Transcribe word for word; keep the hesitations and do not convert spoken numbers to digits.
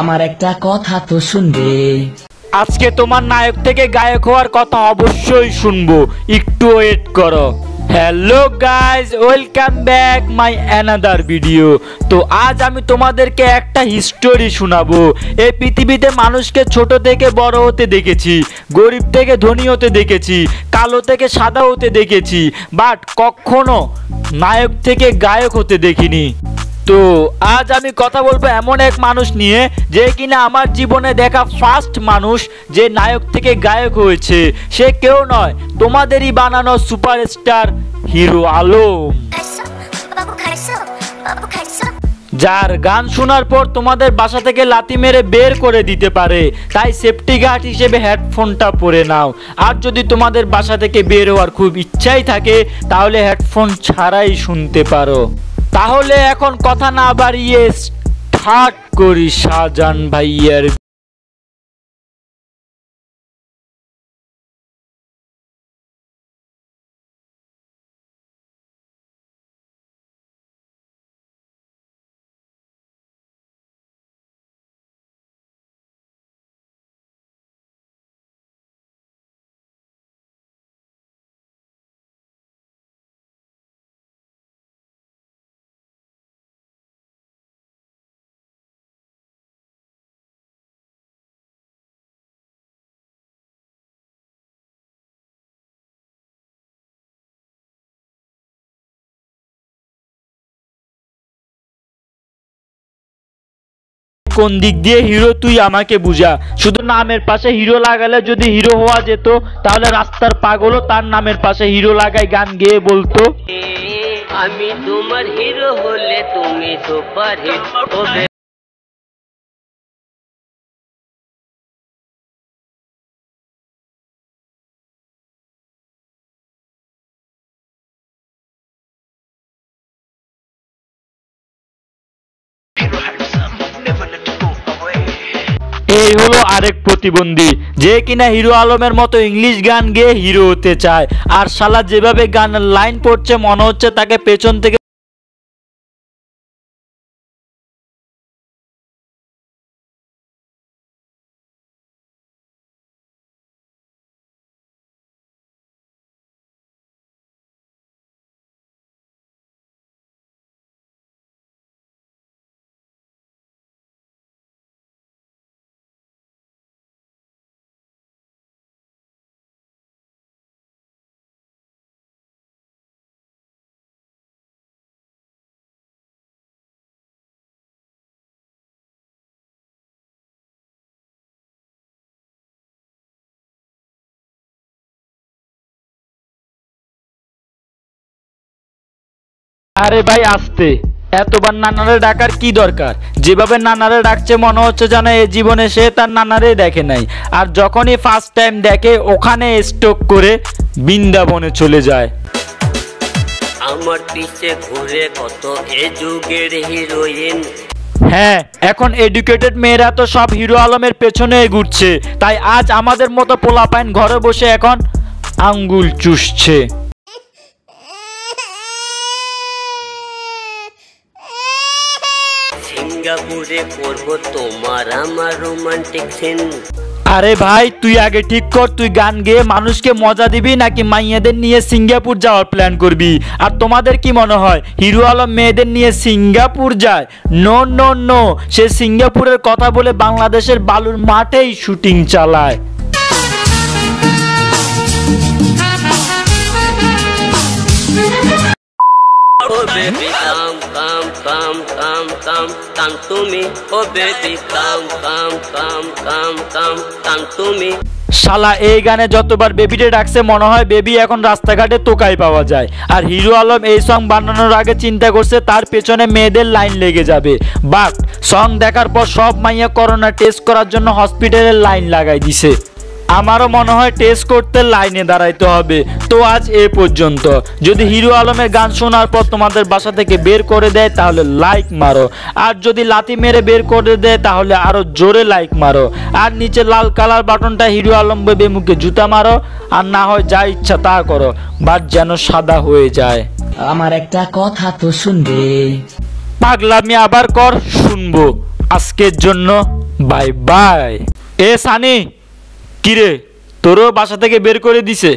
আমার একটা কথা তো শুনবে। আজকে তোমার নায়ক থেকে গায়ক হওয়ার কথা অবশ্যই শুনবো, একটু ওয়েট করো। Hello guys, welcome back my another video. তো আজ আমি তোমাদেরকে একটা হিস্টোরি শোনাবো। এই পৃথিবীতে মানুষকে ছোট থেকে বড় হতে দেখেছি, গরিব থেকে ধনী হতে দেখেছি, কালো থেকে সাদা হতে দেখেছি, বাট কখনো নায়ক থেকে গায়ক হতে দেখিনি। তো আজ আমি কথা বলবো এমন এক মানুষ নিয়ে, যে কিনা আমার জীবনে দেখা ফার্স্ট মানুষ যে নায়ক থেকে গায়ক হয়েছে। সে কেউ নয়, তোমাদেরই বানানো সুপারস্টার হিরো আলম, যার গান শোনার পর তোমাদের বাসা থেকে লাথি মেরে বের করে দিতে পারে। তাই সেফটি গার্ড হিসেবে হেডফোনটা পরে নাও। আর যদি তোমাদের বাসা থেকে বের হওয়ার খুব ইচ্ছাই থাকে, তাহলে হেডফোন ছাড়াই শুনতে পারো। তাহলে এখন কথা না বাড়িয়ে স্টার্ট করি শাহজান ভাইয়ের। কোন দিক দিয়ে হিরো তুই আমাকে বুঝা। শুধু নামের পাশে হিরো লাগালে যদি হিরো হওয়া যেত, তাহলে রাস্তার পাগলও তার নামের পাশে হিরো লাগাই গান গেয়ে বলতো আমি তোমার হিরো হলে তুমি সুপার হিট হবে। এই হলো আরেক প্রতিবন্ধী, যে কিনা হিরো আলমের মতো ইংলিশ গান গেয়ে হিরো হতে চায়। আর শালা যেভাবে গান লাইন পড়ছে, মনে হচ্ছে তাকে পেছন থেকে আরে ভাই আসতে, এতবার নানারে ডাকার কি দরকার? যেভাবে নানারে ডাকছে মনে হচ্ছে যেন এ জীবনে সে তার নানারে দেখে নাই। আর যখনই ফার্স্ট টাইম দেখে, ওখানে স্টক করে বৃন্দাবনে চলে যায়। আমার পিছে ঘুরে কত এই যুগের হিরোইন। হ্যাঁ, এখন এডুকেটেড মেয়েরা তো সব হিরো আলমের পেছনে ঘুরছে, তাই আজ আমাদের মতো পোলাপাইন ঘরে বসে এখন আঙ্গুল চুষছে। আরে ভাই তুই আগে ঠিক কর, তুই গান গেয়ে মানুষকে মজা দিবি নাকি মাইয়াদের নিয়ে সিঙ্গাপুর যাওয়ার প্ল্যান করবি? আর তোমাদের কি মনে হয় হিরো আলম মেয়েদের নিয়ে সিঙ্গাপুর যায়? নো নো নো, সে সিঙ্গাপুরের কথা বলে বাংলাদেশের বালুর মাঠেই শুটিং চালায়। শালা এই গানে যতবার বেবিটা ডাকছে, মনে হয় বেবি এখন রাস্তাঘাটে তোকাই পাওয়া যায়। আর হিরো আলম এই সং বানানোর আগে চিন্তা করছে তার পেছনে মেয়েদের লাইন লেগে যাবে, বাট সং দেখার পর সব মাইয়া করোনা টেস্ট করার জন্য হসপিটালের লাইন লাগাই দিছে। আমারও মনে হয় টেস্ট করতে লাইনে দাঁড়াইতে হবে। তো আজ এ পর্যন্ত। যদি হিরো আলমের গান শোনার পর তোমাদের বাসা থেকে বের করে দেয়, তাহলে লাইক মারো। আর যদি লাথি মেরে বের করে দেয়, তাহলে আরো জোরে লাইক মারো। আর নিচে লাল কালার বাটনটা হিরো আলম বেবে মুখে জুতা মারো, আর না হয় যা ইচ্ছা তা করো, বাট যেন সাদা হয়ে যায়। আমার একটা কথা তো শুনবে। পাগলামি আবার কর, শুনবো। আজকের জন্য বাই বাই। এ সানি, কিরে তোরও বাসা থেকে বের করে দিছে?